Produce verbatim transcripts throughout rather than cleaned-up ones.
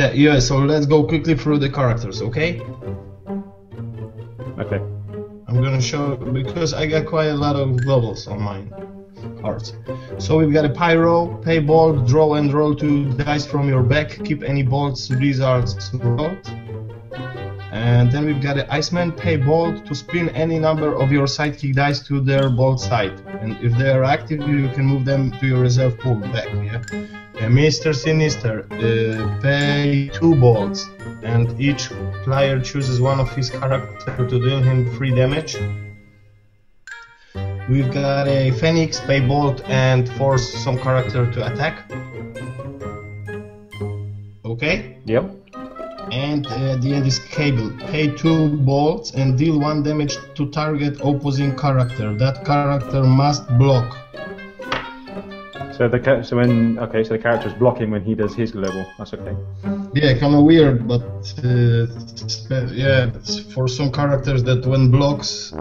So, yeah, so let's go quickly through the characters, okay? Okay. I'm gonna show, because I got quite a lot of globals on mine. Cards. So we've got a Pyro, pay bolt, draw and roll two dice from your back, keep any bolts, blizzards rolled. And then we've got an Iceman, pay bolt to spin any number of your sidekick dice to their bolt side. And if they are active, you can move them to your reserve pool back. Yeah? And Mister Sinister, uh, pay two bolts, and each player chooses one of his characters to deal him three damage. We've got a Phoenix, pay bolt and force some character to attack. Okay? Yep. And uh, the end is Cable. Pay two bolts and deal one damage to target opposing character. That character must block. So the so when okay, so the character's blocking when he does his level. That's okay. Yeah, kind of weird, but uh, yeah, it's for some characters that when blocks,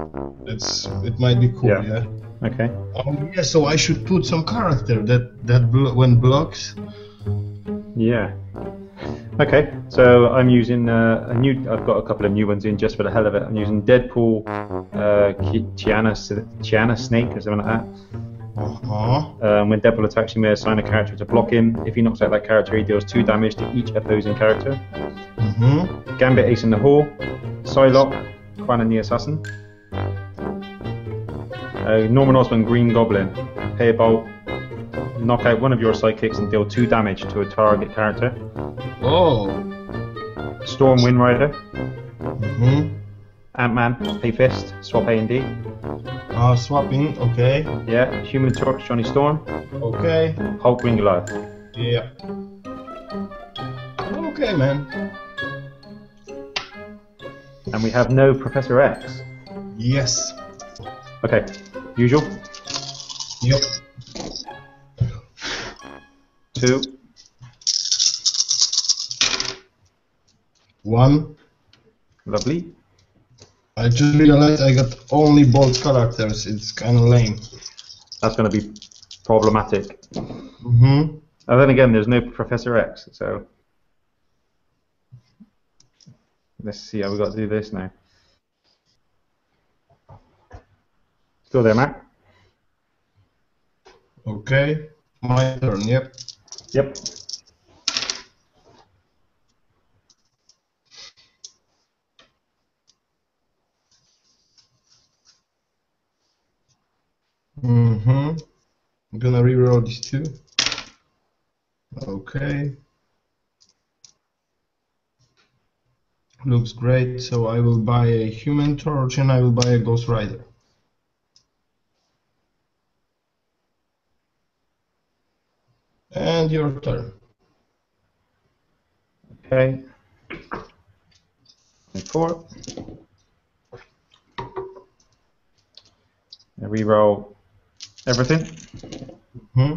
it's it might be cool. Yeah. yeah? Okay. Um, yeah, so I should put some character that that blo when blocks. Yeah. Okay, so I'm using uh, a new. I've got a couple of new ones in just for the hell of it. I'm using Deadpool, uh, Tiana, Tiana Snake or something like that. Uh-huh. Um, when Deadpool attacks, you may assign a character to block him. If he knocks out that character, he deals two damage to each opposing character. Mm-hmm. Gambit Ace in the Hall, Psylocke, Quanon the Assassin, uh, Norman Osborn Green Goblin, pay a bolt, knock out one of your sidekicks and deal two damage to a target character. Oh. Storm Wind Rider. Mm-hmm. Ant-Man, pay fist, swap A and D. Uh, swapping, okay. Yeah, Human Torch, Johnny Storm. Okay. Hulk, Green Goliath. Yeah. Okay, man. And we have no Professor X. Yes. Okay, usual. Yep. Two. One. Lovely. I just realized I got only bolt characters. It's kind of lame. That's going to be problematic. Mm-hmm. And then again, there's no Professor X, so let's see how we got to do this now. Still there, Matt? Okay, my turn. Yep. Yep. Mm-hmm. I'm gonna reroll these two. Okay. Looks great. So I will buy a Human Torch and I will buy a Ghost Rider. And your turn. Okay. And four. And reroll. Everything. Mm-hmm.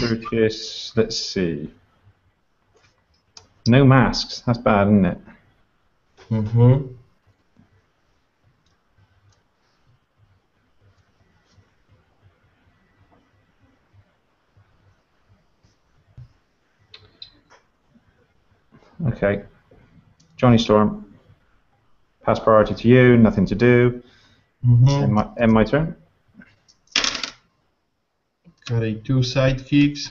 Purchase. Let's see. No masks. That's bad, isn't it? Mm-hmm. Okay, Johnny Storm, pass priority to you, nothing to do, mm-hmm. end, my, end my turn. Got a two sidekicks,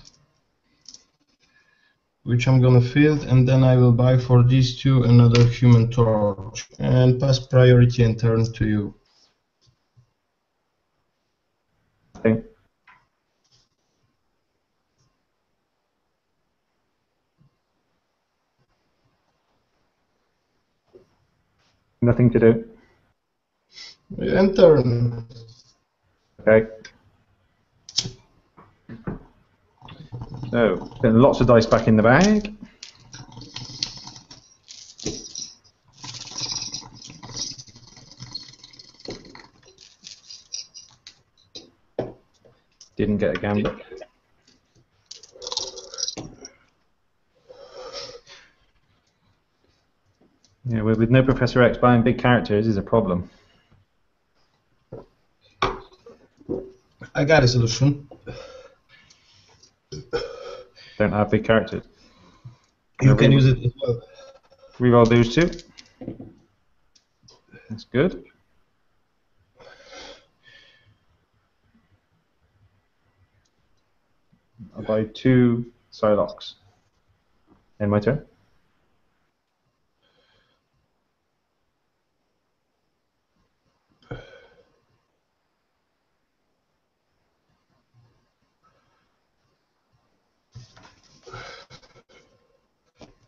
which I'm gonna field, and then I will buy for these two another Human Torch, and pass priority and turn to you. Nothing. Nothing to do. Enter. Okay. So, then lots of dice back in the bag. Didn't get a gambit. Yeah, with no Professor X buying big characters is a problem. I got a solution. Don't have big characters. You I'll can use it as well. Reroll those two. That's good. I'll buy two Psylocks. End my turn.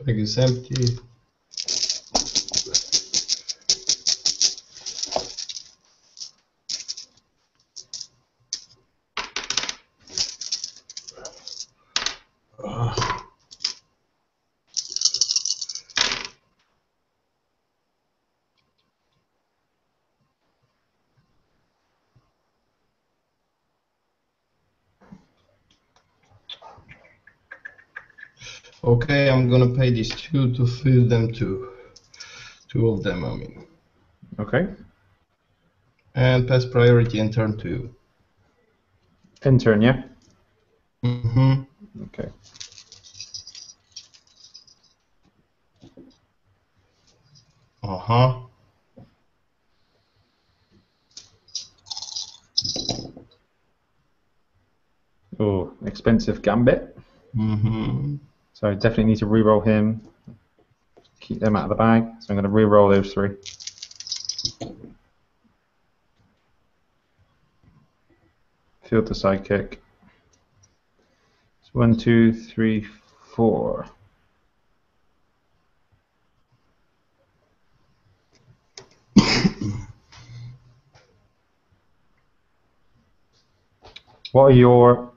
Bag is empty. Okay, I'm gonna pay these two to fill them two. Two of them, I mean. Okay. And pass priority and turn two. End turn, yeah? Mm-hmm. Okay. Uh-huh. Oh, expensive gambit. Mm-hmm. So I definitely need to re-roll him, keep them out of the bag, so I'm going to re-roll those three. Field the sidekick. It's one, two, three, four. What are your...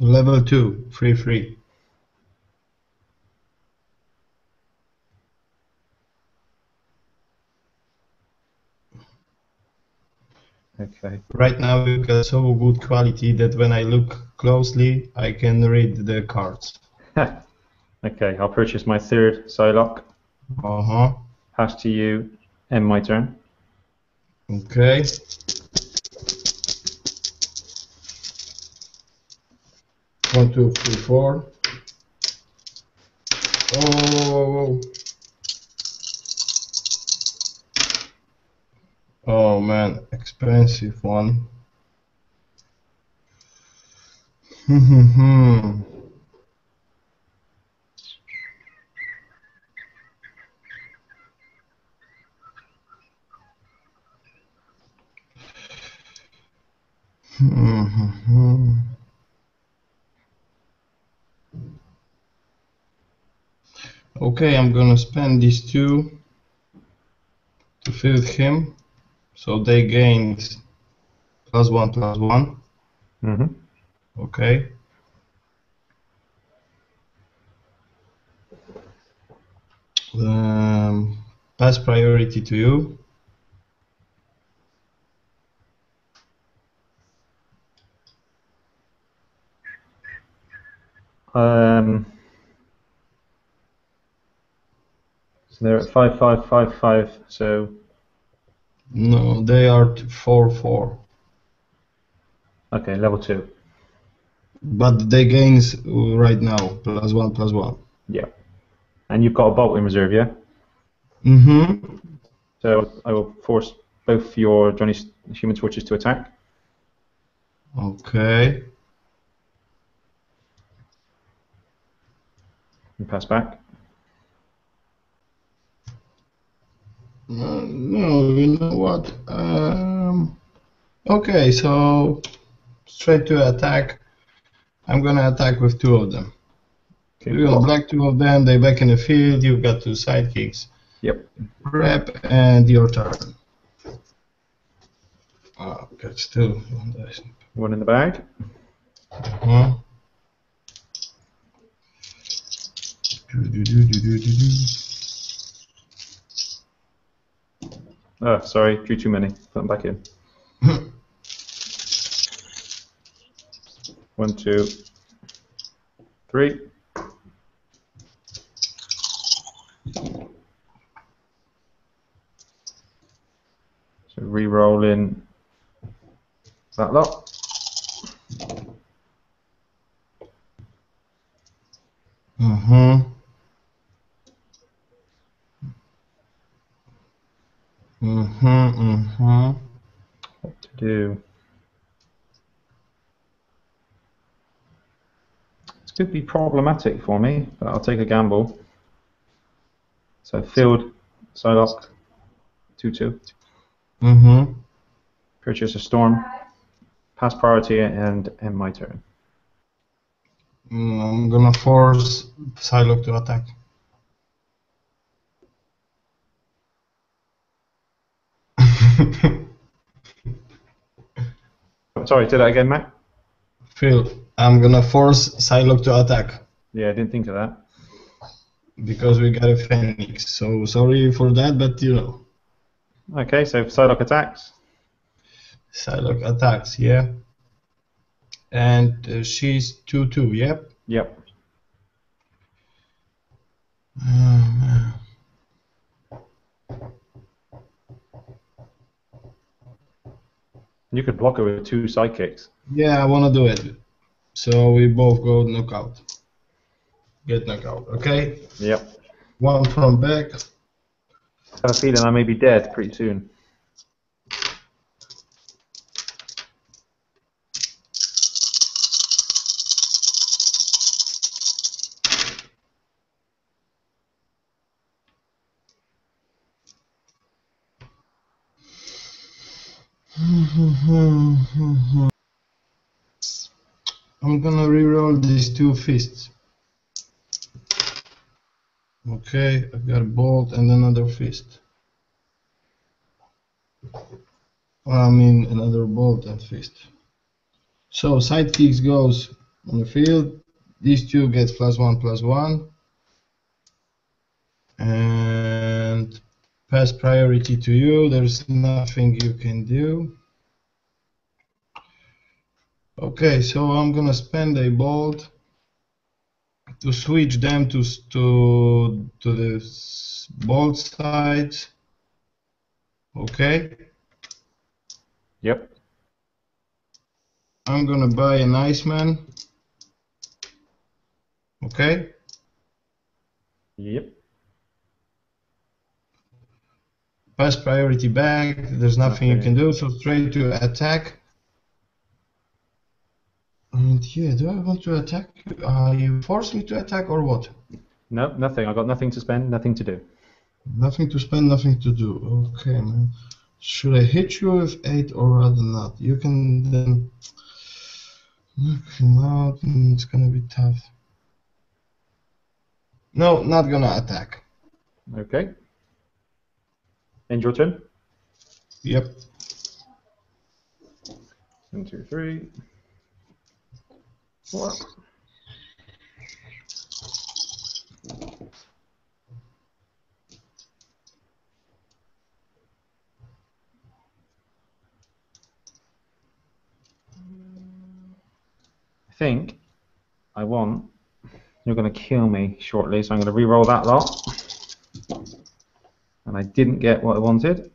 Level two, free, free. Okay. Right now we've got so good quality that when I look closely, I can read the cards. Okay, I'll purchase my third Psylocke. Uh huh. Pass to you, end my turn. Okay. One, two, three, four. Oh. Oh man, expensive one. Hmm. Hmm. Okay, I'm gonna spend these two to field him, so they gained plus one, plus one. Mm-hmm. Okay. Um, pass priority to you. Um. So they're at five, five, five, five. So no, they are four, four. Okay, level two. But they gains right now plus one, plus one. Yeah. And you've got a bolt in reserve, yeah. Mm-hmm. So I will force both your Johnny's Human Torches to attack. Okay. And pass back. Uh, no, you know what? Um, okay, so straight to attack. I'm gonna attack with two of them. Okay, you cool. Black two of them. They back in the field. You've got two sidekicks. Yep. Prep and your turn. Oh, got still one in the bag. Uh-huh. do, do, do, do, do, do, do. Oh, sorry, drew too many. Put them back in. One, two, three. Is that lot? Mm-hmm. Mm-hmm, mm-hmm. What to do? This could be problematic for me, but I'll take a gamble. So field, Psylocke, two two. Mm-hmm. Purchase a storm, pass priority, and end my turn. Mm, I'm gonna force Psylocke to attack. Sorry, say that again, Matt. Phil, I'm gonna force Psylocke to attack. Yeah, I didn't think of that. Because we got a Phoenix, so sorry for that, but you know. Okay, so Psylocke attacks. Psylocke attacks, yeah. And uh, she's two two, yep? Yep. Um, You could block her with two sidekicks. Yeah, I want to do it. So we both go knockout. Get knockout, okay? Yep. One from back. I have a feeling I may be dead pretty soon. I'm gonna reroll these two fists. Okay, I've got a bolt and another fist. I mean another bolt and fist. So sidekicks goes on the field. These two get plus one plus one. And pass priority to you. There's nothing you can do. Okay, so I'm gonna spend a bolt to switch them to to to the bolt side. Okay. Yep. I'm gonna buy an Iceman. Okay. Yep. Pass priority back. There's nothing okay. you can do. So straight to attack. And yeah, do I want to attack you? Are you forced me to attack or what? No, nothing. I got nothing to spend, nothing to do. Nothing to spend, nothing to do. Okay, man. Should I hit you with eight or rather not? You can then knock him out, and it's gonna be tough. No, not gonna attack. Okay. End your turn? Yep. One, two, three. Four. I think I want. You're going to kill me shortly, so I'm going to re-roll that lot. And I didn't get what I wanted.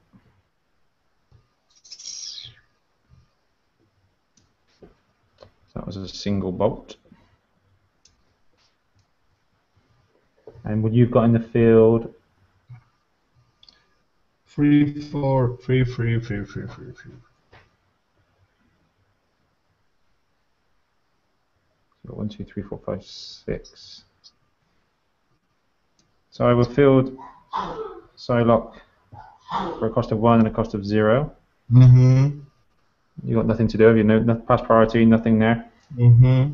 That was a single bolt. And what you've got in the field? Three, four, three, three, three, three, three, three. So one, two, three, four, five, six. So I will field Psylocke for a cost of one and a cost of zero. Mm-hmm. You got nothing to do. You know, no pass priority, nothing there. Mm-hmm.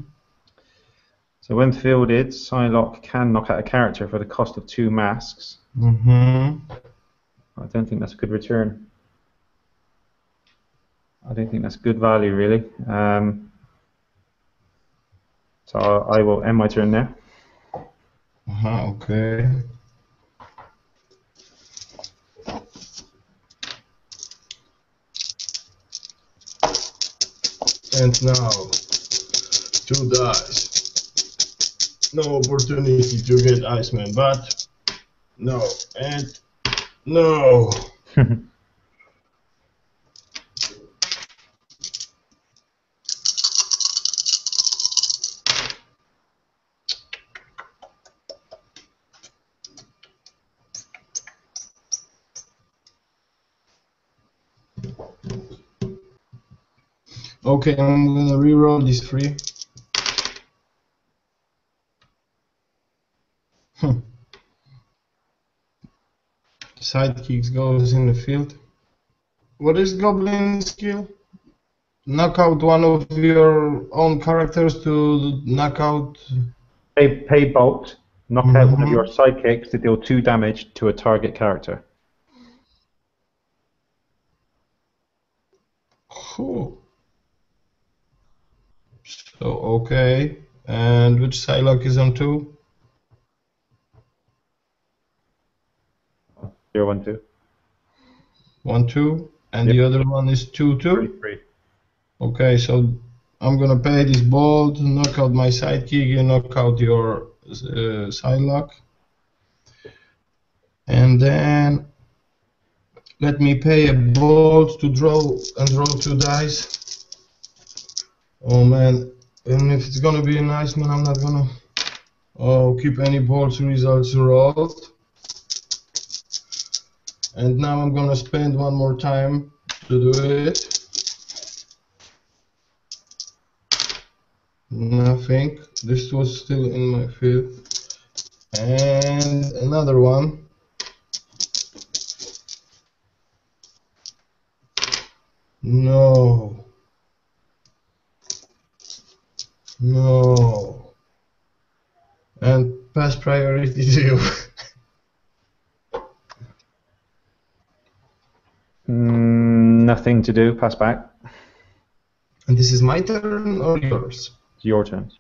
So when fielded, Psylocke can knock out a character for the cost of two masks. Mm-hmm. I don't think that's a good return. I don't think that's good value, really. Um, so I will end my turn there. Uh-huh, okay. And now, two dice. No opportunity to get Iceman, but no, and no. Okay, I'm gonna re-roll this three. Hmm. Sidekicks goes in the field. What is Goblin skill? Knock out one of your own characters to knock out... Pay, pay bolt, knock mm-hmm. out one of your sidekicks to deal two damage to a target character. Cool. So, okay. And which Psylocke is on two? Zero, one, two. One, two. And yep. The other one is two, two? Three, three. Okay, so I'm gonna pay this bolt, knock out my sidekick, and knock out your uh, Psylocke. And then let me pay a bolt to draw and roll two dice. Oh man, and if it's gonna be a nice man, I'm not gonna oh, keep any bolts results rolled. And now I'm gonna spend one more time to do it. Nothing. This was still in my field. And another one. No. No. And pass priority zero. mm, nothing to do. Pass back. And this is my turn or yours? Your turn.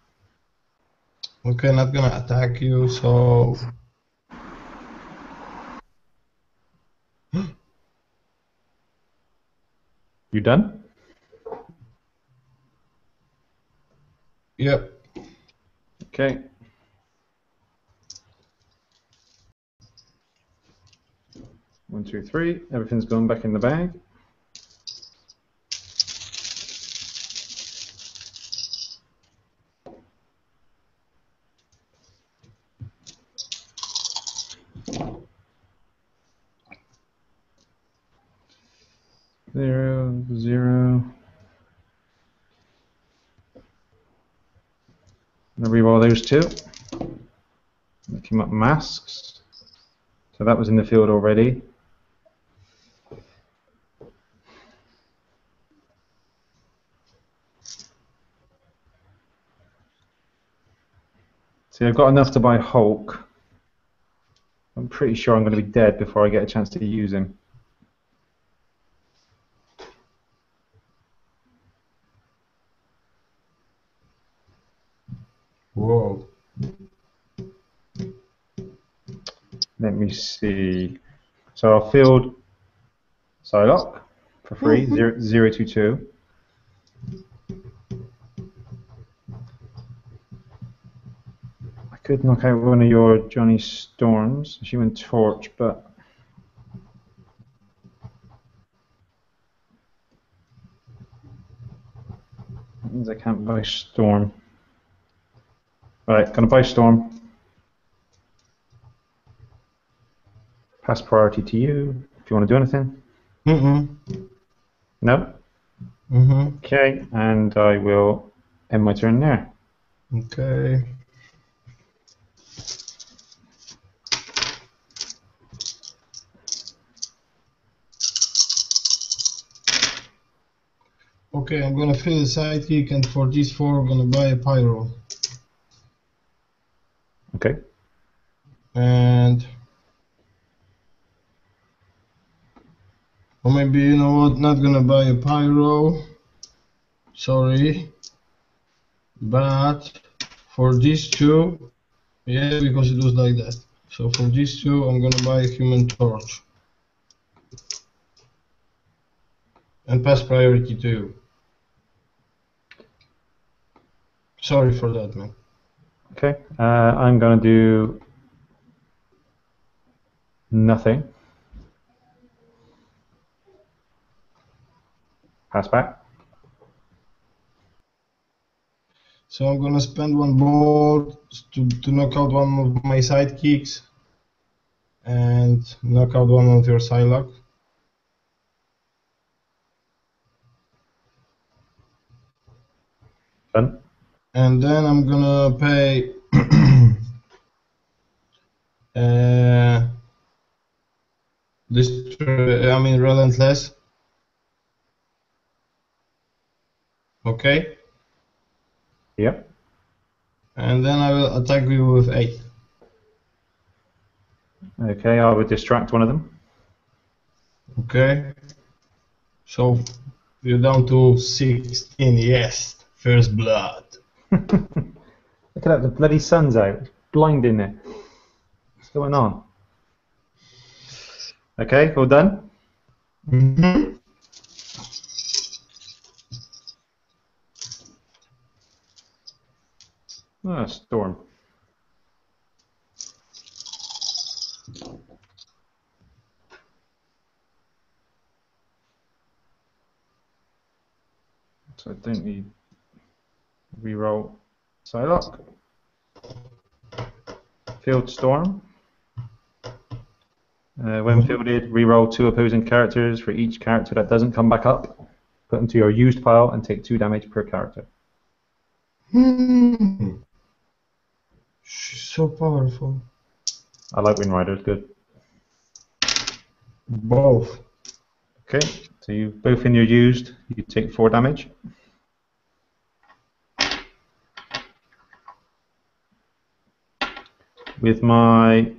Okay, not gonna attack you, so... You done? Yep. Okay. One, two, three. Everything's going back in the bag. Zero, zero. I'm going to re-roll those two. That came up masks. So that was in the field already. See, I've got enough to buy Hulk. I'm pretty sure I'm going to be dead before I get a chance to use him. Whoa. Let me see. So I'll field Psylocke for free, zero, zero, two, two. I could knock out one of your Johnny Storms, Human Torch, but that means I can't buy Storm. Right, gonna buy Storm. Pass priority to you. If you want to do anything. Mm-mm. No. Mm-hmm. Okay, and I will end my turn there. Okay. Okay, I'm gonna fill the sidekick, and for these four, I'm gonna buy a pyro. Okay. And or maybe you know what? Not gonna buy a pyro. Sorry. But for these two, yeah, because it was like that. So for these two, I'm gonna buy a Human Torch and pass priority to you. Sorry for that, man. Okay, uh, I'm going to do nothing. Pass back. So I'm going to spend one board to, to knock out one of my sidekicks and knock out one of your Psylocke. Then? And then I'm gonna pay uh, this. I mean relentless. Okay. Yeah. And then I will attack you with eight. Okay, I would distract one of them. Okay. So you're down to sixteen. Yes, first blood. Look at that, the bloody sun's out. It's blinding it. What's going on? Okay, all done? Mm-hmm. Ah, storm. So I don't need reroll Psylocke. Field Storm. Uh, when fielded, reroll two opposing characters for each character that doesn't come back up. Put into your used pile and take two damage per character. Hmm. She's so powerful. I like Wind Rider, good. Both. Okay, so you both in your used, you take four damage. With my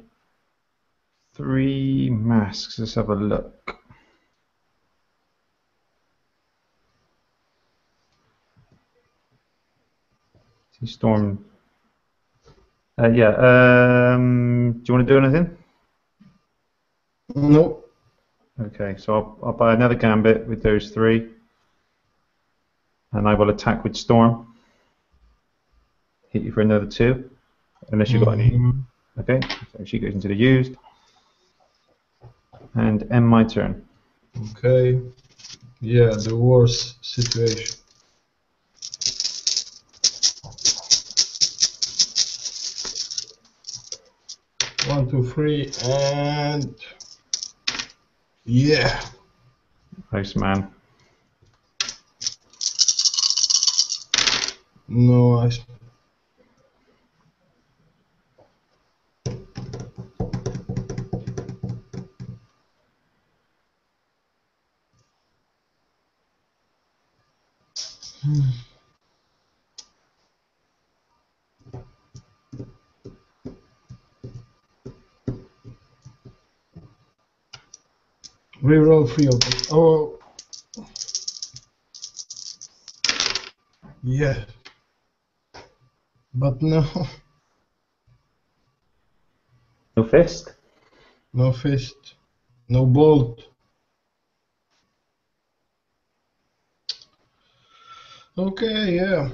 three masks, let's have a look. See Storm. Uh, yeah. Um, do you want to do anything? No. Okay, so I'll, I'll buy another gambit with those three, and I will attack with Storm. Hit you for another two. Unless you've got any. Okay, so she goes into the used. And end my turn. Okay. Yeah, the worst situation. One, two, three, and. Yeah! Nice, man. No, I. Reroll three of them. Oh, yeah, but no. No fist. No fist. No bolt. Okay, yeah.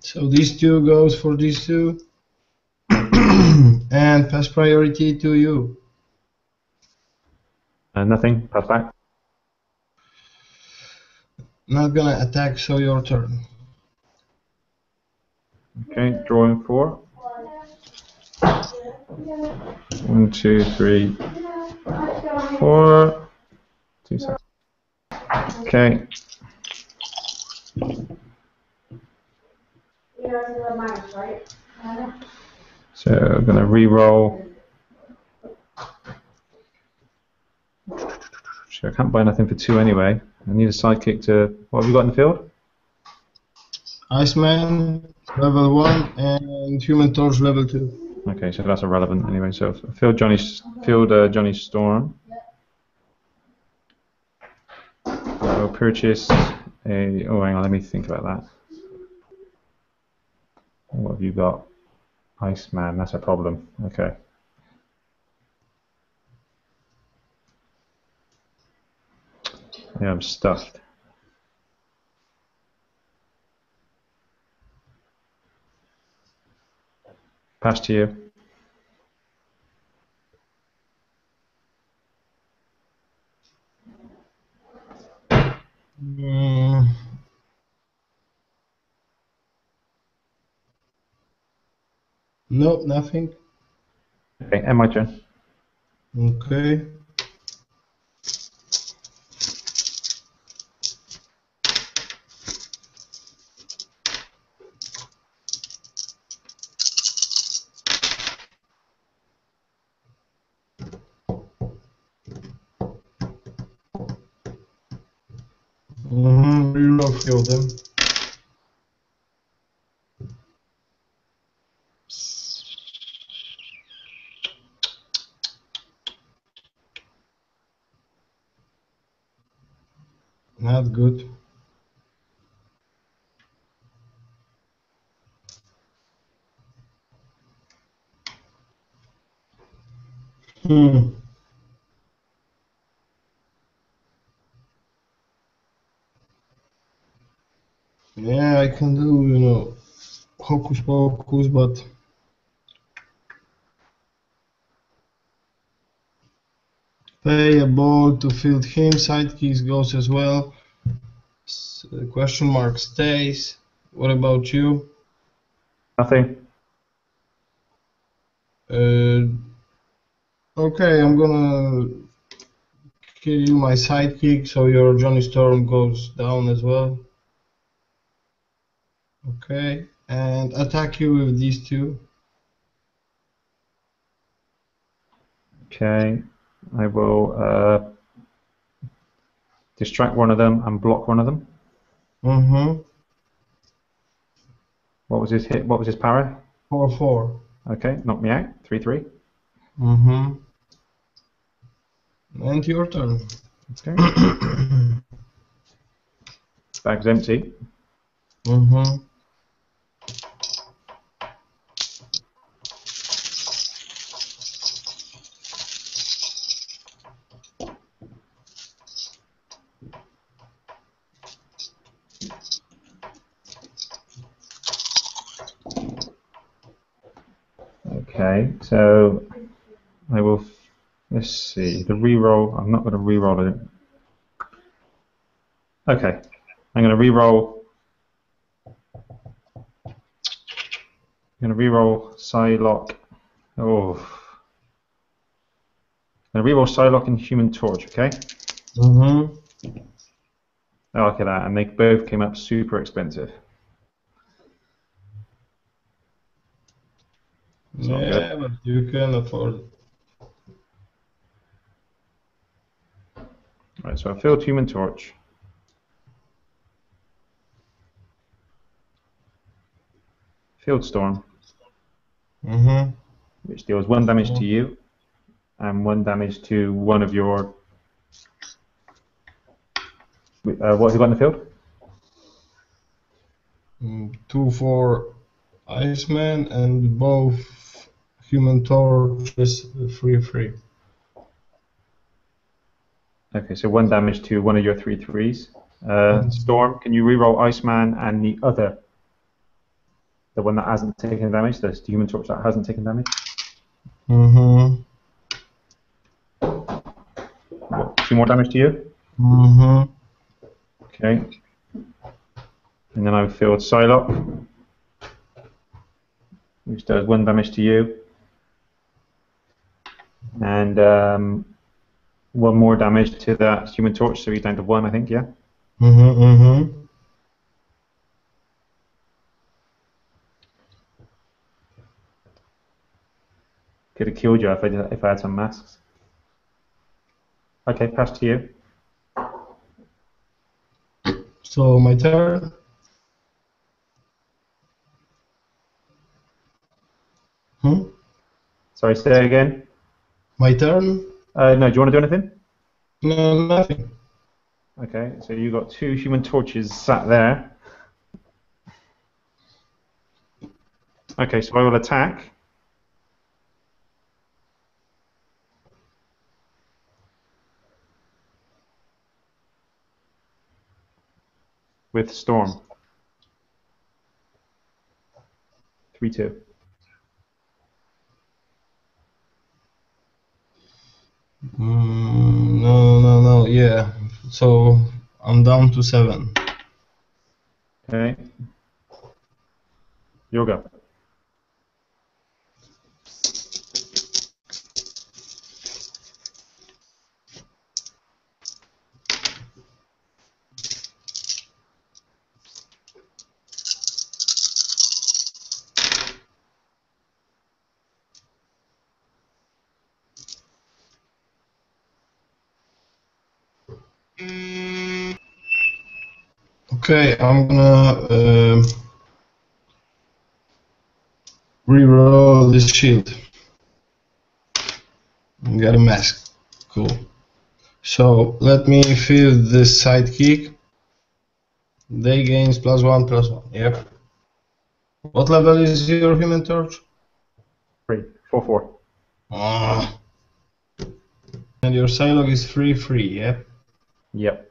So these two goes for these two, and pass priority to you. Uh, nothing, pass back. Not gonna attack, so your turn. Okay, drawing four. One, two, three, four. Two seconds. Okay. So I'm gonna re-roll. I can't buy nothing for two anyway. I need a sidekick to. What have we got in the field? Iceman, level one, and Human Torch, level two. Okay, so that's irrelevant anyway. So field Johnny, field uh, Johnny Storm. I'll purchase a. Oh, hang on, let me think about that. What have you got? Iceman, that's a problem. Okay. Yeah, I'm stuffed. Pass to you. Mm. No, nothing. Okay, and my turn. Okay. you love kill them? Not good. Hmm. Yeah, I can do, you know, hocus pocus, but pay a ball to field him, sidekeys goes as well. So, question mark stays. What about you? Nothing. Uh, okay, I'm gonna kill you my sidekick, so your Johnny Storm goes down as well. Okay, and attack you with these two. Okay, I will uh, distract one of them and block one of them. Mm-hmm. What was his hit? What was his power? Four four. Okay, knock me out. Three three. Mm-hmm. And your turn. Okay. Bag's empty. Mm-hmm. Okay, so I will. Let's see the reroll. I'm not going to reroll it. Okay, I'm going to reroll. I'm going to reroll Psylocke. Oh, I'm going to reroll Psylocke and Human Torch. Okay. Mhm. Oh, look at that, and they both came up super expensive. Yeah, good. But you can afford it. Right, so I filled Human Torch. Field Storm. Mm-hmm. Which deals one damage to you and one damage to one of your... Uh, what have you got in the field? Mm, two for Iceman and both... Human Torch is three three. Okay, so one damage to one of your three threes. Uh, Storm, can you reroll Iceman and the other, the one that hasn't taken damage, the Human Torch that hasn't taken damage? Mhm. Two more damage to you. Mhm. Okay. And then I field Psylocke, which does one damage to you. And um, one more damage to that Human Torch, so you're down to one, I think, yeah? Mm-hmm, mm-hmm. Could have killed you if I, did, if I had some masks. Okay, pass to you. So, my turn. Hmm? Sorry, say that again. My turn? Uh, no, do you want to do anything? No, nothing. Okay, so you've got two Human Torches sat there. Okay, so I will attack. With Storm. three two. Mm, no, no, no, yeah. So I'm down to seven. Okay. Yoga. Okay, I'm gonna uh, reroll this shield and get a mask. Cool. So let me fill this sidekick. They gains plus one, plus one. Yep. What level is your Human Torch? Three, four, four. Ah. And your Psylocke is three, three. Yep. Yep.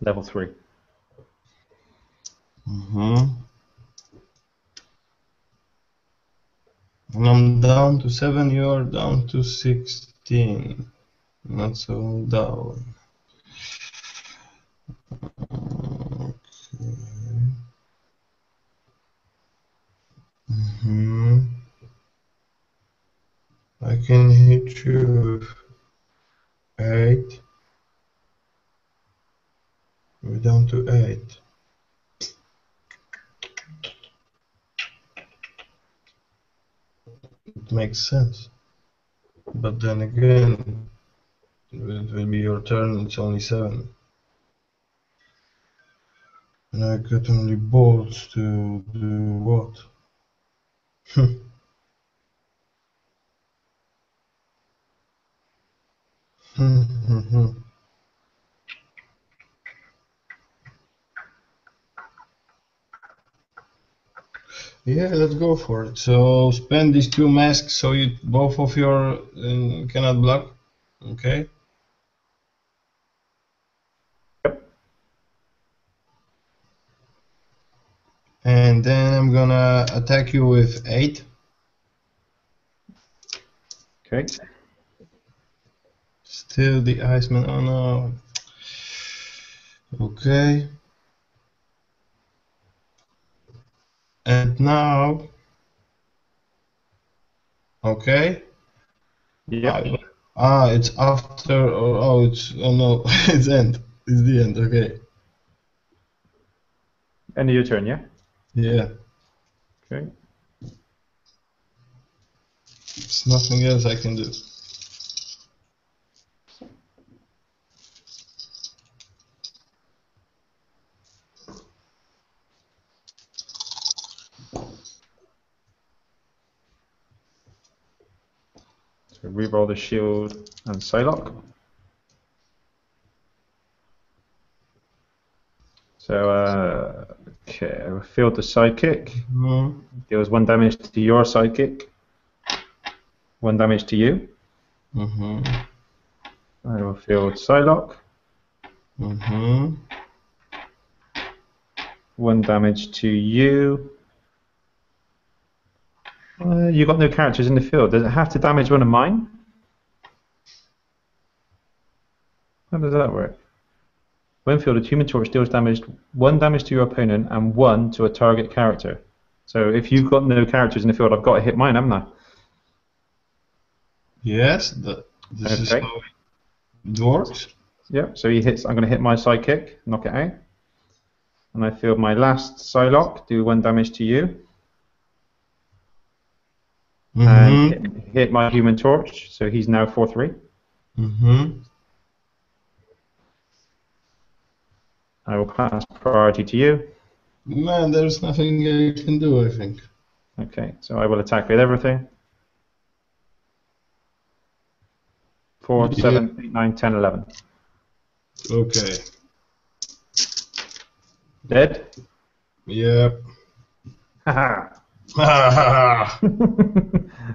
Level three. Mhm. And I'm down to seven. You're down to sixteen. Not so down. Okay. Mm-hmm. I can hit you eight. We're down to eight. It makes sense. But then again, it will be your turn, it's only seven. And I got only bolts to do what? Hmm. Yeah, let's go for it. So spend these two masks so you both of your uh, cannot block. Okay. And then I'm gonna attack you with eight. Okay. Still the Iceman. Oh no. Okay. And now. Okay. Yeah. Ah, it's after. Or, oh, it's. Oh no, it's end. It's the end. Okay. End of your turn, yeah. Yeah. Okay. There's nothing else I can do. So reroll the shield and Psylocke. So, uh, okay, I filled the sidekick. Mm-hmm. There was one damage to your sidekick, one damage to you. Mm-hmm. I will field Psylocke. Mm-hmm. One damage to you. Uh, you got no characters in the field. Does it have to damage one of mine? How does that work? When fielded, Human Torch deals damage, one damage to your opponent and one to a target character. So if you've got no characters in the field, I've got to hit mine, haven't I? Yes, the, this okay. is how it works. Yep, so he hits, I'm going to hit my sidekick, knock it out. And I field my last Psylocke, do one damage to you. Mm-hmm. And hit, hit my Human Torch, so he's now four three. Mm-hmm. I will pass priority to you. Man, there's nothing you can do, I think. Okay, so I will attack with everything. four, yeah. seven, eight, nine, ten, eleven. Okay. Dead? Yep. Haha. Haha.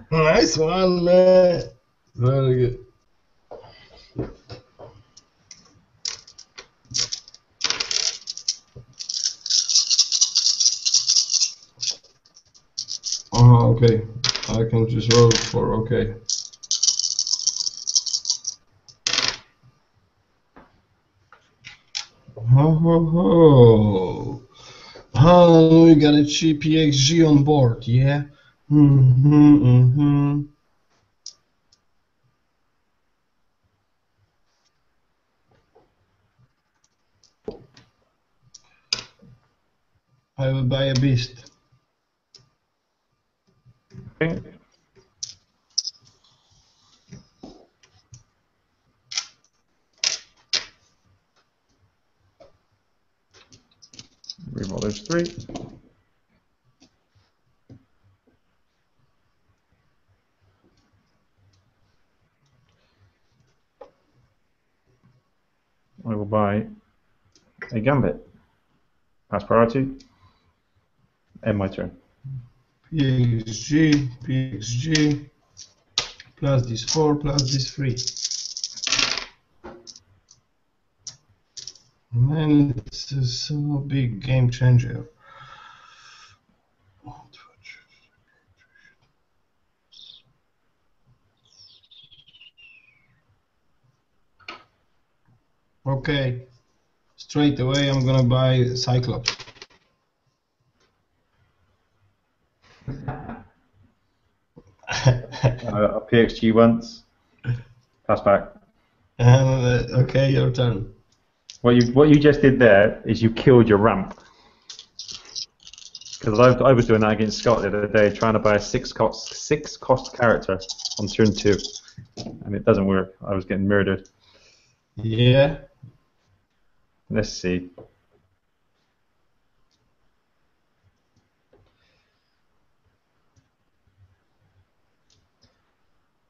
Nice one, man. Very good. Oh, okay. I can just roll for okay. Ho ho ho! Oh, we got a G P X G on board, yeah. Mm-hmm, mm-hmm. I will buy a beast. re-roll those three. I will buy a gambit. Pass priority. End my turn. P X G, P X G, plus this four, plus this three. Man, this is so big game changer. Okay, straight away I'm gonna buy Cyclops. uh, P X G once. Pass back. Uh, okay, your turn. What you what you just did there is you killed your ramp. Because I, I was doing that against Scott the other day, trying to buy a six cost six cost character on turn two, and it doesn't work. I was getting murdered. Yeah. Let's see.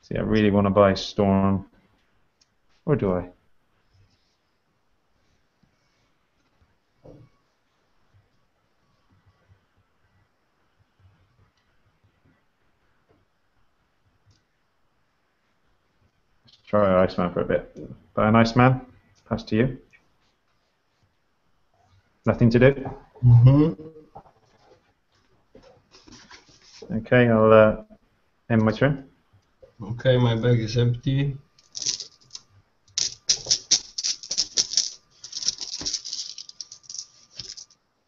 See, I really want to buy Storm. Or do I? Let's try Iceman for a bit. Buy an Iceman. Pass to you. Nothing to do? Mm-hmm. Okay, I'll uh, end my turn. Okay, my bag is empty.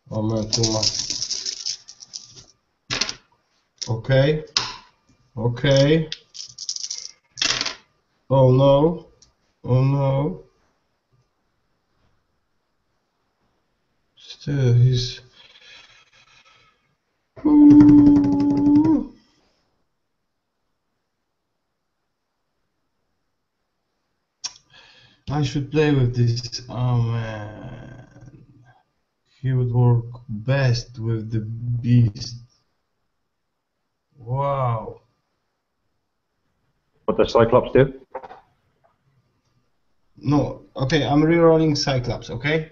Oh man, too much. Okay. Okay. Oh no. Oh no. Still, he's. Ooh. I should play with this. Oh man, he would work best with the beast. Wow. What does Cyclops do? No. Okay, I'm re-rolling Cyclops. Okay. Okay.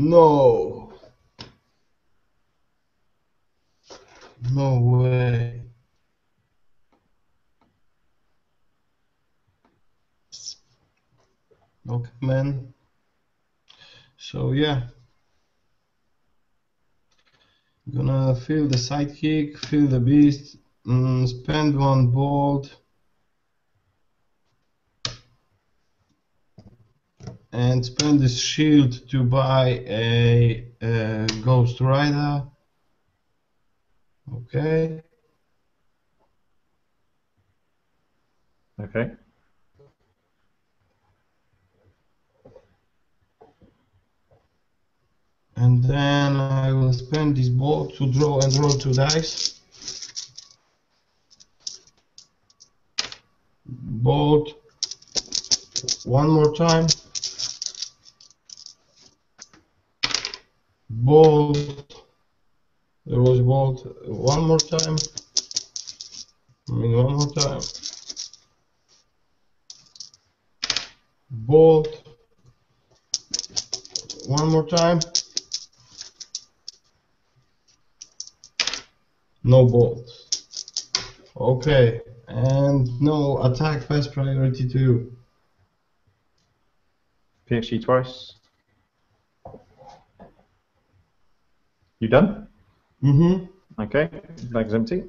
No. No way. Okay, man. So yeah, gonna fill the sidekick, fill the beast, um, spend one bolt, and spend this shield to buy a, a Ghost Rider. Okay. Okay. And then I will spend this ball to draw and roll two dice. Bolt one more time. Bolt. There was bolt one more time. I mean one more time. Bolt one more time. No bolt. Okay. And no attack pass priority to you. P X G twice. You done? Mm-hmm. Okay, bag's empty.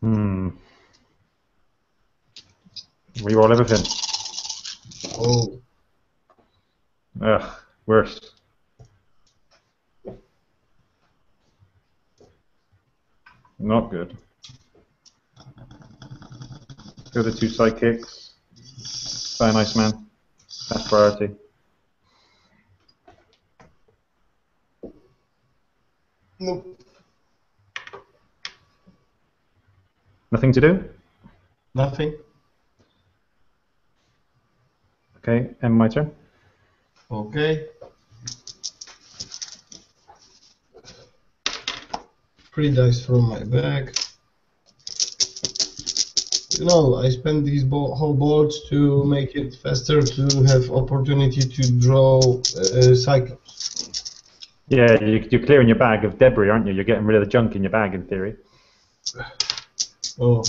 Hmm. Reroll everything. Oh. Ugh, worse. Not good. Go to two sidekicks. Fire nice man. That's priority. Nope. Nothing to do? Nothing. Okay, and my turn. Okay. Three dice from my bag. You know, I spend these bo whole boards to make it faster to have opportunity to draw uh, cyclops. Yeah, you're clearing your bag of debris, aren't you? You're getting rid of the junk in your bag, in theory. Oh.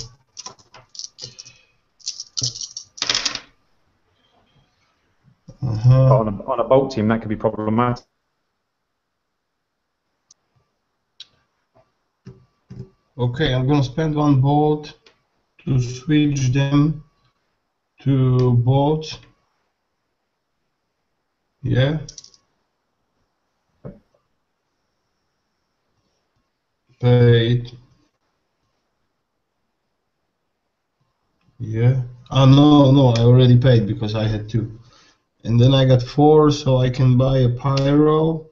Uh-huh. On a, on a bolt team, that could be problematic. Okay, I'm gonna spend one bolt to switch them to bolt. Yeah. Wait. Yeah. Oh no, no, I already paid because I had two. And then I got four, so I can buy a pyro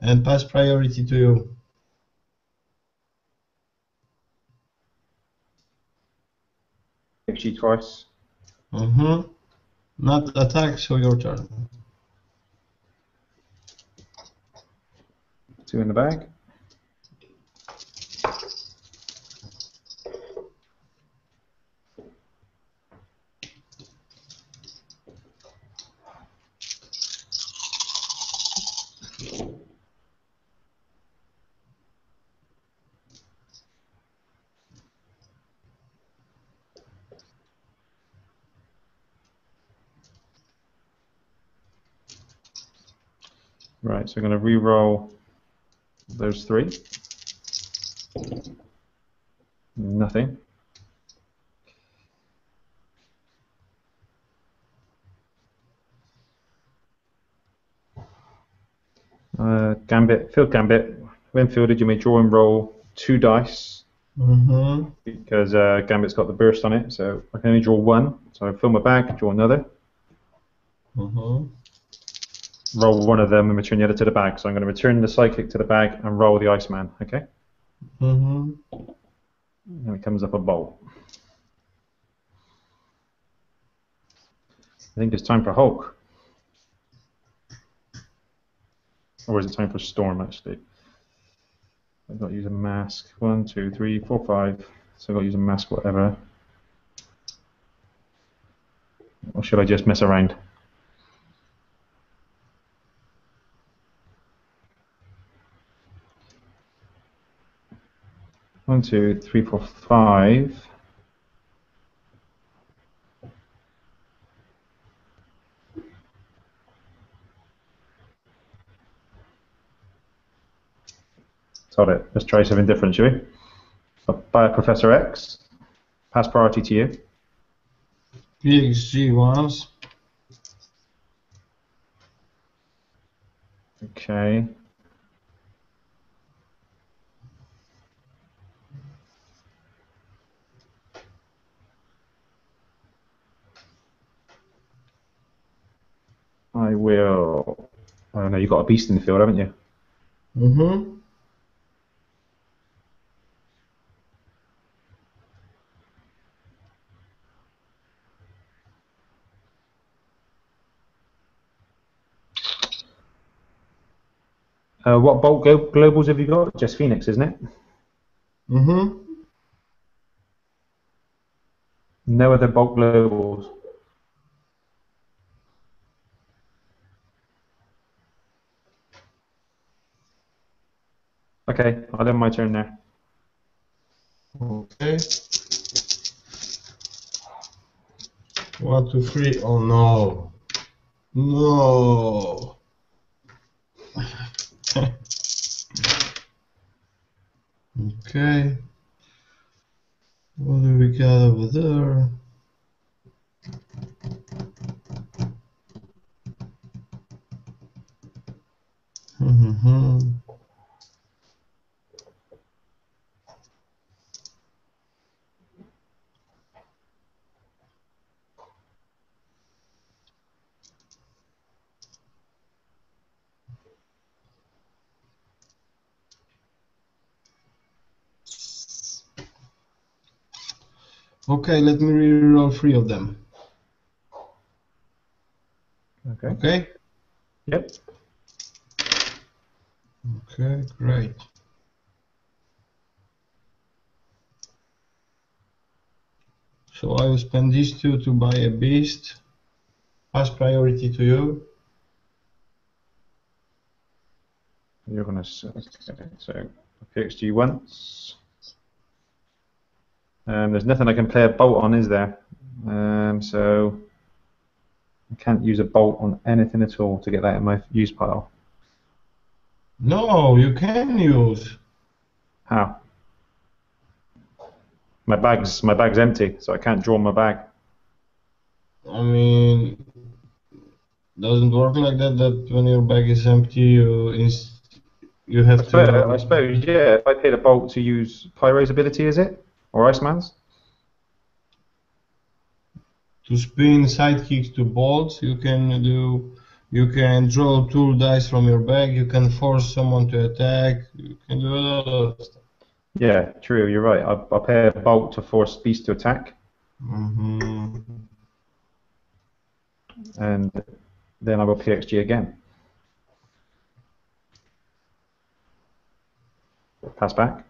and pass priority to you. Actually twice. Mm-hmm. Not attack, so your turn. Two in the bag. Right, so I'm going to re-roll those three. Nothing. Uh, Gambit, field Gambit. When fielded, you may draw and roll two dice mm-hmm. because uh, Gambit's got the burst on it. So I can only draw one. So I fill my bag, draw another. Mm-hmm. Roll one of them and return the other to the bag. So I'm going to return the psychic to the bag and roll the Iceman, okay? Mm-hmm. And it comes up a bolt. I think it's time for Hulk. Or is it time for Storm, actually? I've got to use a mask. One, two, three, four, five. So I've got to use a mask, whatever. Or should I just mess around? One, two, three, four, five. Got it. Let's try something different, shall we? I'll buy Professor X. Pass priority to you. P X G ones. Okay. I will. I don't know, you've got a beast in the field, haven't you? Mm-hmm. Uh, what bolt go globals have you got? Just Phoenix, isn't it? Mm-hmm. No other bolt globals. Okay, I'll end my turn there. Okay. One, two, three. Oh no. No. Okay. What do we got over there? Mm-hmm. Okay, let me reroll three of them. Okay. Okay. Yep. Okay, great. So I will spend these two to buy a beast. Pass priority to you. You're gonna okay, so P X G once. Um, there's nothing I can play a bolt on, is there? Um, so I can't use a bolt on anything at all to get that in my use pile. No, you can use. How? My bag's my bag's empty, so I can't draw my bag. I mean, doesn't work like that. That when your bag is empty, you inst you have I to. Suppose, I suppose, yeah. If I paid a bolt to use Pyro's ability, is it? Or Iceman's? To spin sidekicks to bolts, you can do. You can draw two dice from your bag. You can force someone to attack. You can do a lot of stuff. Yeah, true. You're right. I I pay a bolt to force beast to attack. Mm-hmm. And then I will P X G again. Pass back.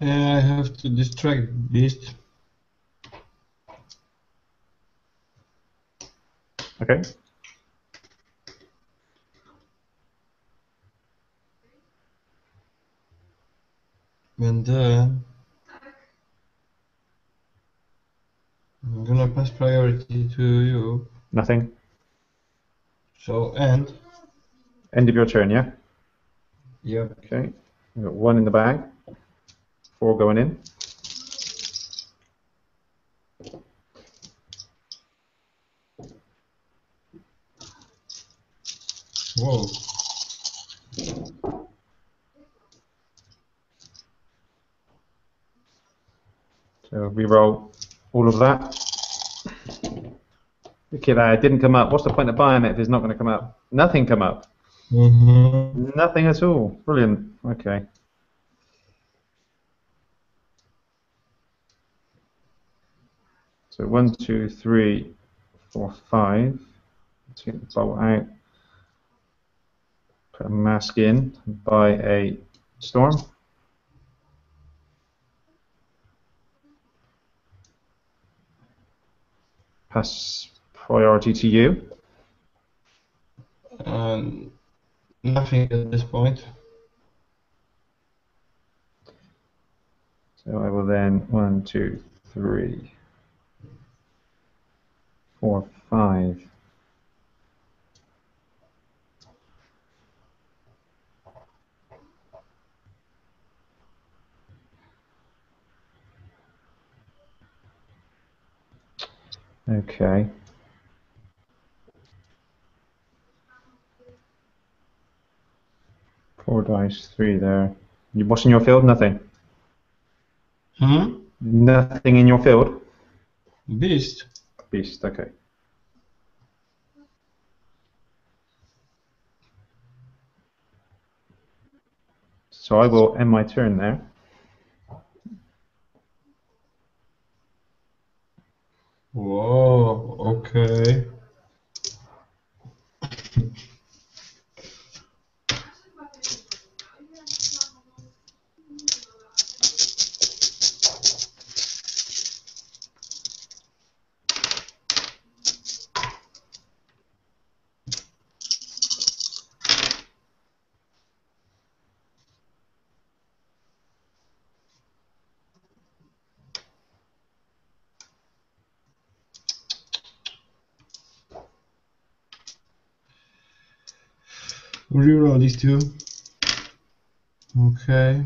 Yeah, I have to distract beast. Okay. And then I'm gonna pass priority to you. Nothing. So end. End of your turn, yeah? Yeah. Okay. We've got one in the bag. Four going in. Whoa. So we roll all of that. Look at that, it didn't come up. What's the point of buying it if it's not going to come up? Nothing come up. Mm-hmm. Nothing at all. Brilliant. Okay. So one, two, three, four, five. Let's get the bolt out. Put a mask in. Buy a storm. Pass priority to you. Um, nothing at this point. So I will then one, two, three. Four, five. Okay. Four dice, three there. You what's in your field? Nothing. Hmm? Nothing in your field? Beast. Beast, okay. So I will end my turn there. Whoa, okay. Reroll these two. Okay.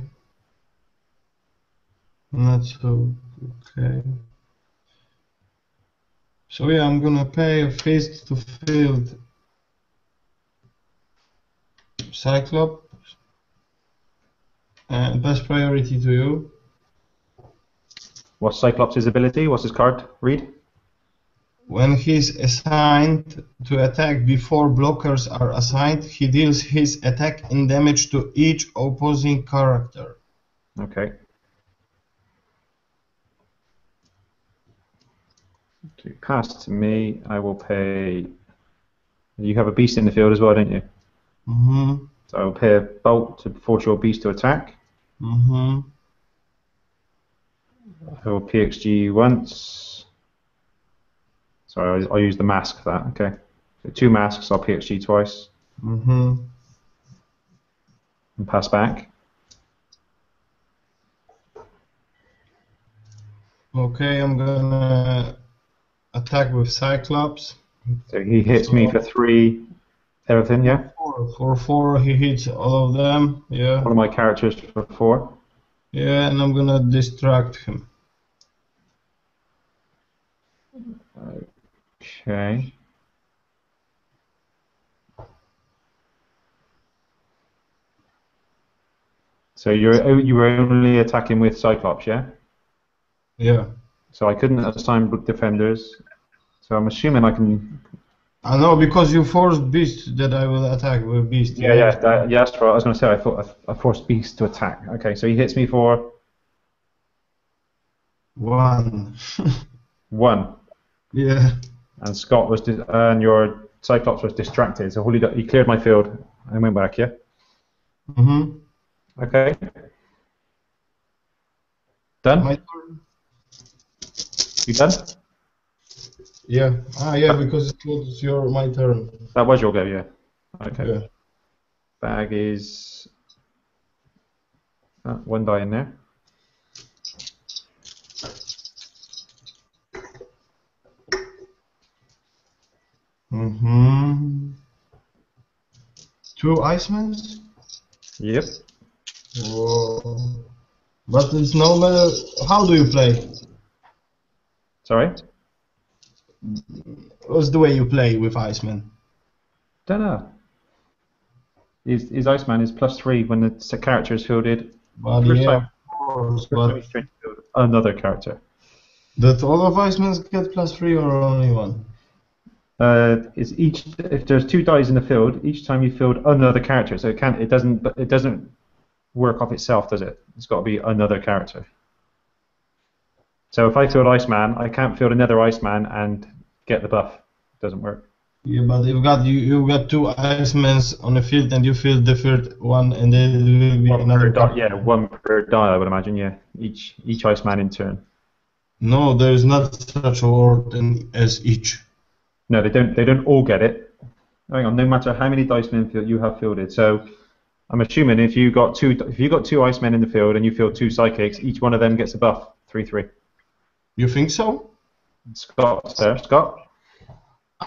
Not so okay. So yeah, I'm gonna pay a fist to field Cyclops and best priority to you. What's Cyclops' ability? What's his card? Read. When he's assigned to attack before blockers are assigned, he deals his attack and damage to each opposing character. Okay. To cast me, I will pay. You have a beast in the field as well, don't you? Mm-hmm. So I will pay a bolt to force your beast to attack. Mm-hmm. I will P X G once. So I'll, I'll use the mask for that. Okay. So two masks. I'll P X G twice. Mm-hmm. And pass back. Okay, I'm gonna attack with Cyclops. So he hits so me for three, everything, yeah? Four, for four, he hits all of them, yeah. One of my characters for four. Yeah, and I'm gonna distract him. Okay. So you're, you were only attacking with Cyclops, yeah? Yeah. So I couldn't assign defenders. So I'm assuming I can. I know because you forced Beast that I will attack with Beast. Yeah, yeah, that, yeah. That's right. I was going to say I, thought I forced Beast to attack. Okay, so he hits me for one. One. Yeah. And Scott was dis and your Cyclops was distracted. So he cleared my field and went back. Yeah. Mhm. Mm okay. Done. My turn. You done? Yeah. Ah, yeah, because it was your my turn. That was your go, yeah. Okay. Yeah. Bag is oh, one die in there. Mm-hmm. Two Icemans? Yep. Whoa. But it's no matter. How do you play? Sorry? What's the way you play with Iceman? Don't know. His, his Iceman is plus three when the character is fielded. But first yeah, time, course, first but another character. Does all of Icemans get plus three or only one? Uh, it's each. If there's two dice in the field, each time you field another character, so it can't. It doesn't. It doesn't work off itself, does it? It's got to be another character. So if I field Iceman, I can't field another Iceman and get the buff. It doesn't work. Yeah, but you've got you you've got two Icemans on the field, and you field the third one, and then there will be another. Die, yeah, one per die, I would imagine. Yeah, each each Iceman in turn. No, there is not such a word in, as each. No, they don't. They don't all get it. Hang on, no matter how many Icemen you have fielded. So I'm assuming if you got two if you got two Icemen in the field and you field two Psychics, each one of them gets a buff. Three three. You think so? Scott's there. Scott?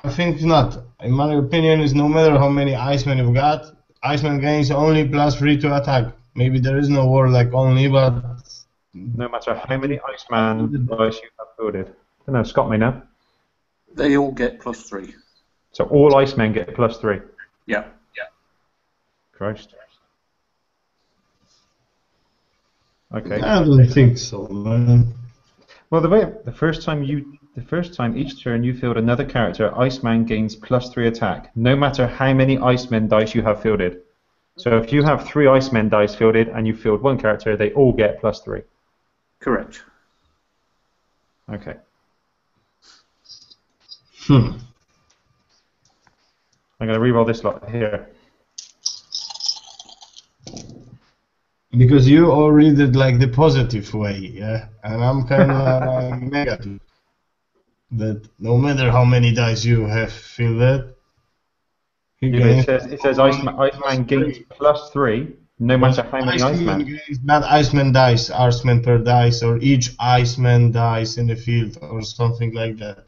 I think not. In my opinion, it's no matter how many Icemen you've got, Iceman gains only plus three to attack. Maybe there is no word like only, but... No matter how many Iceman dice you have fielded. I don't know, Scott may know. They all get plus three. So all Icemen get plus three? Yeah. Yeah. Christ. Okay. I don't think so, man. Well, the way the first time you, the first time each turn you field another character, Iceman gains plus three attack, no matter how many Iceman dice you have fielded. So if you have three Iceman dice fielded and you field one character, they all get plus three. Correct. Okay. Hmm. I'm going to reroll this lot here. Because you all read it like the positive way, yeah, and I'm kind of uh, negative. That no matter how many dice you have filled it, yeah, it says it says Iceman, Iceman gains plus three, no matter how many Iceman. Gains, not Iceman dice, Iceman per dice, or each Iceman dice in the field, or something like that.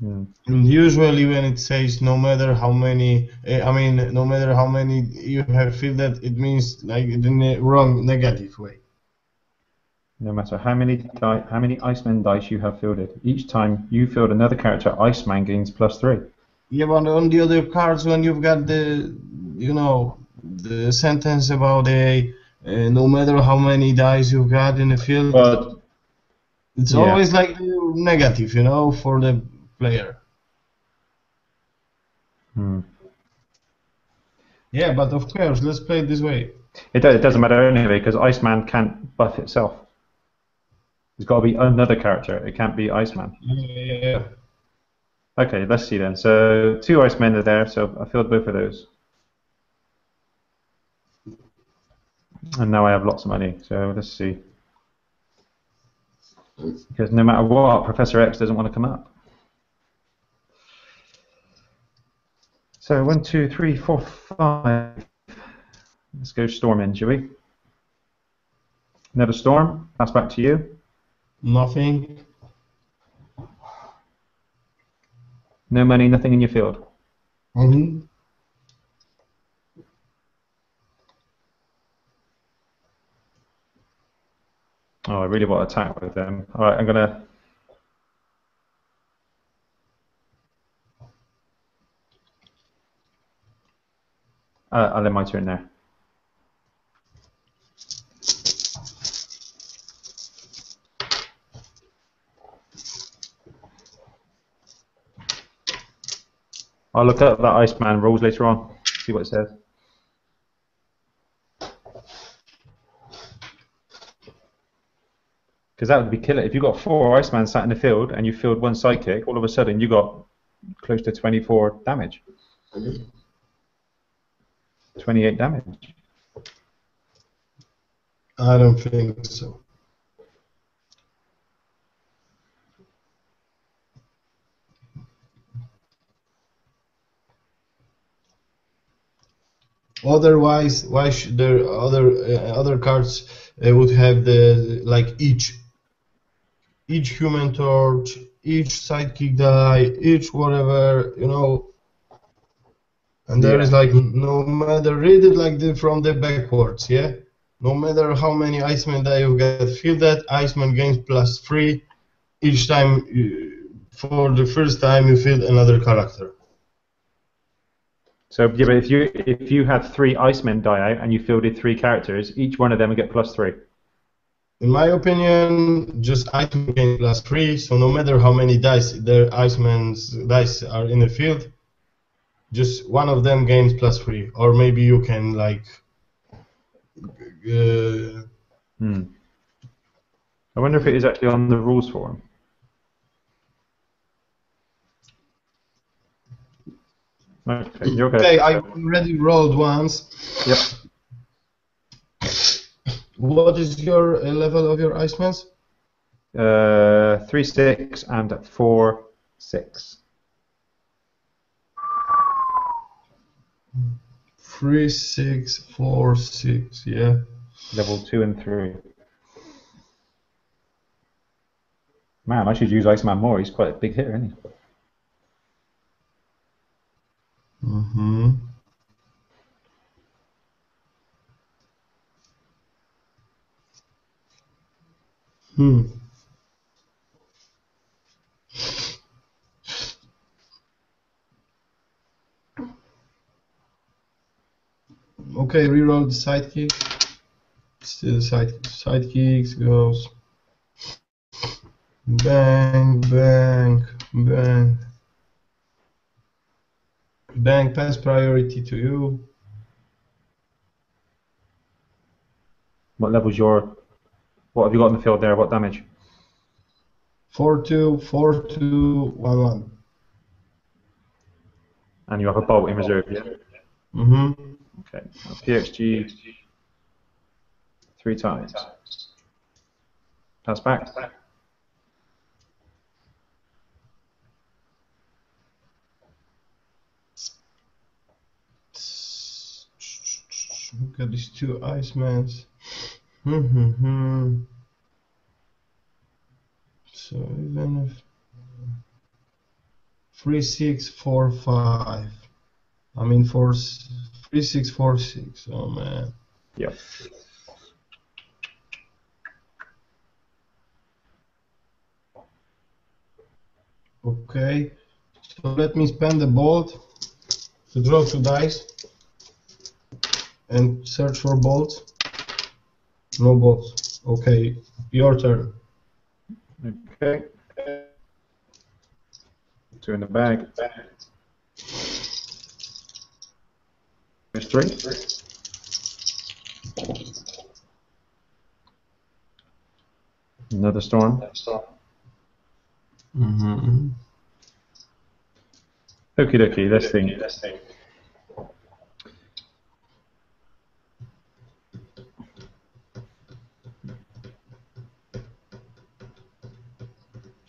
Yeah. And usually when it says no matter how many, uh, I mean, no matter how many you have filled that, it means like in the ne wrong negative way. No matter how many di how many Iceman dice you have fielded, each time you field another character, Iceman gains plus three. Yeah, but on the other cards, when you've got the, you know, the sentence about a uh, no matter how many dice you've got in the field, but it's yeah. always like negative, you know, for the player. Hmm. Yeah, but of course, let's play it this way. It, it doesn't matter anyway, because Iceman can't buff itself. It's got to be another character. It can't be Iceman. Yeah. Okay, let's see then. So two Icemen are there, so I filled both of those. And now I have lots of money, so let's see. Because no matter what, Professor X doesn't want to come up. So one, two, three, four, five. Let's go storm in, shall we? Another storm. Pass back to you. Nothing. No money, nothing in your field. Mm-hmm. Oh, I really want to attack with them. All right, I'm gonna. Uh, I'll end my turn there. I'll look up that Iceman rules later on. See what it says. Because that would be killer. If you got four Iceman sat in the field and you filled one Psychic, all of a sudden you got close to twenty-four damage. twenty-eight damage. I don't think so. Otherwise, why should there other uh, other cards uh, would have the like each. Each Human Torch, each Sidekick die, each whatever, you know. And there yeah. is like, no matter, read it like the, from the backwards, yeah? No matter how many Iceman die you get, feel that Iceman gains plus three each time, you, for the first time you field another character. So yeah, but if you, if you had three Icemen die out and you fielded three characters, each one of them would get plus three. In my opinion, just Iceman gain plus three, so no matter how many dice their Iceman's dice are in the field, just one of them gains plus three. Or maybe you can, like... Uh, hmm. I wonder if it is actually on the rules form. Okay, you're okay. Okay, I already rolled once. Yep. What is your uh, level of your Icemans? Uh, three six and four six. Three six four six. Yeah. Level two and three. Man, I should use Iceman more. He's quite a big hitter, isn't he? Mm-hmm. Hmm. Okay, reroll the sidekick. Still side sidekicks goes. Bang, bang, bang. Bang, pass priority to you. What level's your? What have you got in the field there? What damage? four two, four two, one one. And you have a bolt in reserve, yeah? Mm-hmm. Okay. Well, P X G three times. Pass back. Look at these two Icemans. Mm-hmm. So even if three six four five. I mean, four three six four six. Oh man. Yeah. Okay. So let me spend the bolt to draw two dice and search for bolts. No bolts. Okay, your turn. Okay. Two in the bag. There's three. Another storm. Mm-hmm. Okie dokie, let's think.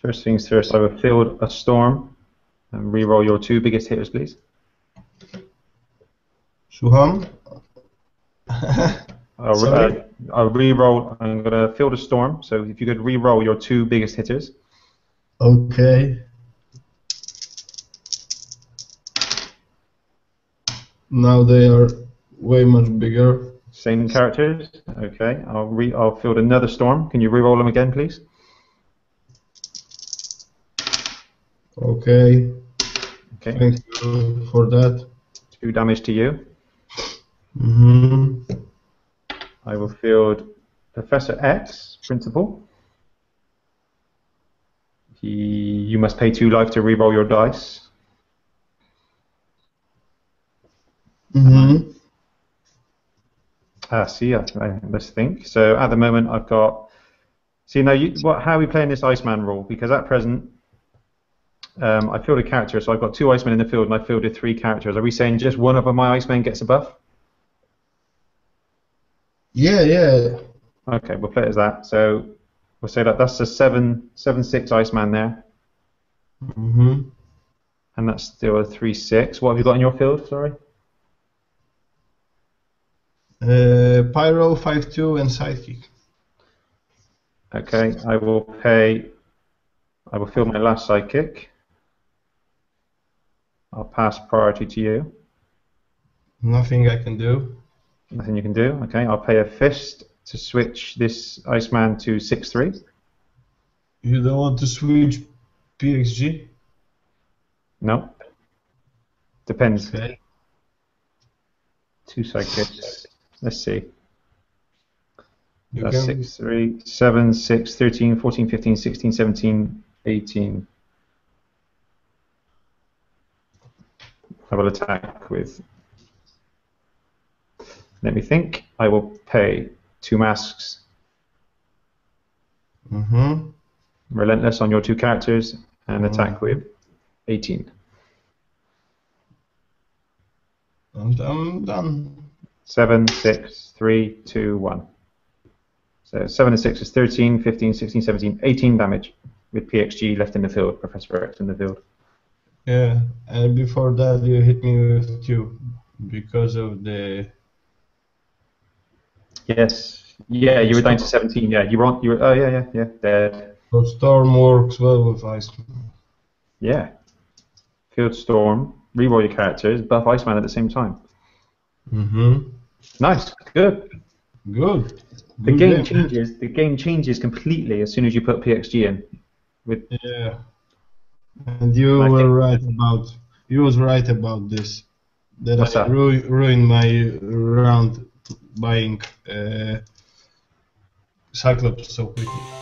First things first, I will field a storm and re-roll your two biggest hitters, please. Shuham? I'll, Sorry? Uh, I'll re-roll, I'm going to field a storm, so if you could re-roll your two biggest hitters. Okay. Now they are way much bigger. Same characters. Okay. I'll re I'll field another storm. Can you re-roll them again, please? Okay. Okay. Thank you for that. Two damage to you. Mm-hmm. I will field Professor X, Principal. He, you must pay two life to re-roll your dice. Mm-hmm. Ah, see, I, I, let's think. So at the moment, I've got. See now, you, what? How are we playing this Iceman rule? Because at present, um, I fielded a character, so I've got two Icemen in the field, and I fielded three characters. Are we saying just one of my Icemen gets a buff? Yeah, yeah. Okay, we'll play it as that. So we'll say that that's a seven, seven, six Iceman there. Mm-hmm. And that's still a three, six. What have you got in your field? Sorry. Uh, Pyro, five two, and Sidekick. Okay, I will pay. I will field my last Sidekick. I'll pass priority to you. Nothing I can do. Nothing you can do. Okay, I'll pay a fist to switch this Iceman to six three. You don't want to switch P X G? No. Depends. Okay. Two Sidekicks. Let's see. You That's six, three, seven, six, thirteen, fourteen, fifteen, sixteen, seventeen, eighteen. I will attack with... Let me think. I will pay two masks. Mm-hmm. Relentless on your two characters and mm-hmm. attack with eighteen. And I'm done. seven, six, three, two, one. So seven and six is thirteen, fifteen, sixteen, seventeen, eighteen damage with P X G left in the field, Professor X in the field. Yeah, and before that you hit me with two because of the... Yes. Yeah, you were down to seventeen, yeah. You were on, you were, oh yeah, yeah, yeah, dead. So Storm works well with Iceman. Yeah. Field Storm. Reroll your characters, buff Iceman at the same time. Mm-hmm. Nice, good. Good. The good game game. changes. The game changes completely as soon as you put P X G in. With yeah. And you I were right about. You was right about this. That What's I that? Ru ruined my round buying uh, Cyclops so quickly.